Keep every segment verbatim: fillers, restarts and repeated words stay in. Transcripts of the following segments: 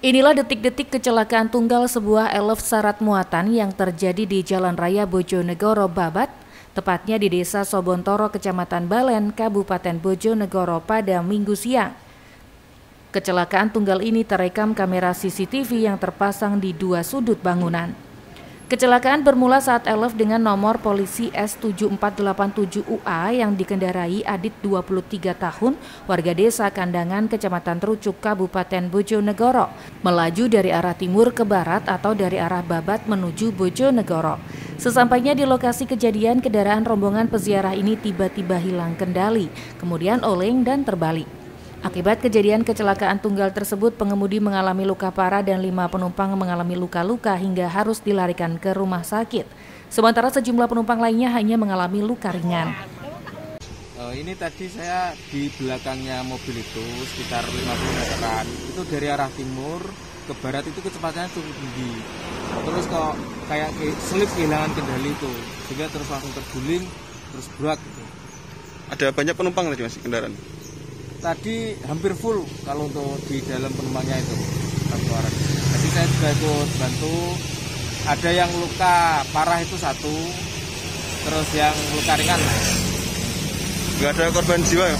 Inilah detik-detik kecelakaan tunggal sebuah elf syarat muatan yang terjadi di Jalan Raya Bojonegoro, Babat, tepatnya di Desa Sobontoro, Kecamatan Balen, Kabupaten Bojonegoro pada Minggu siang. Kecelakaan tunggal ini terekam kamera C C T V yang terpasang di dua sudut bangunan. Kecelakaan bermula saat elf dengan nomor polisi S tujuh empat delapan tujuh U A yang dikendarai Adit dua puluh tiga tahun, warga desa Kandangan, Kecamatan Trucuk, Kabupaten Bojonegoro, melaju dari arah timur ke barat atau dari arah Babat menuju Bojonegoro. Sesampainya di lokasi kejadian, kendaraan rombongan peziarah ini tiba-tiba hilang kendali, kemudian oleng dan terbalik. Akibat kejadian kecelakaan tunggal tersebut, pengemudi mengalami luka parah dan lima penumpang mengalami luka-luka hingga harus dilarikan ke rumah sakit. Sementara sejumlah penumpang lainnya hanya mengalami luka ringan. Ini tadi saya di belakangnya mobil itu sekitar lima puluh meteran. Itu dari arah timur ke barat itu kecepatannya cukup tinggi. Terus kok kayak selip kehilangan kendali itu, sehingga terus langsung terguling, terus berat gitu. Ada banyak penumpang tadi masih kendaraan? Tadi hampir full kalau untuk di dalam penumpangnya itu satu orang. Tadi saya juga ikut bantu. Ada yang luka parah itu satu, terus yang luka ringan. Nggak ada korban jiwa ya?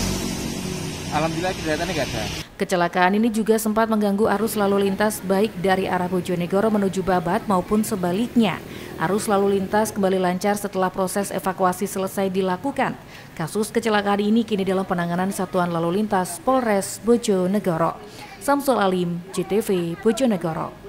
Alhamdulillah kelihatannya nggak ada. Kecelakaan ini juga sempat mengganggu arus lalu lintas baik dari arah Bojonegoro menuju Babat maupun sebaliknya. Arus lalu lintas kembali lancar setelah proses evakuasi selesai dilakukan. Kasus kecelakaan ini kini dalam penanganan Satuan Lalu Lintas Polres Bojonegoro. Samsul Alim, C T V Bojonegoro.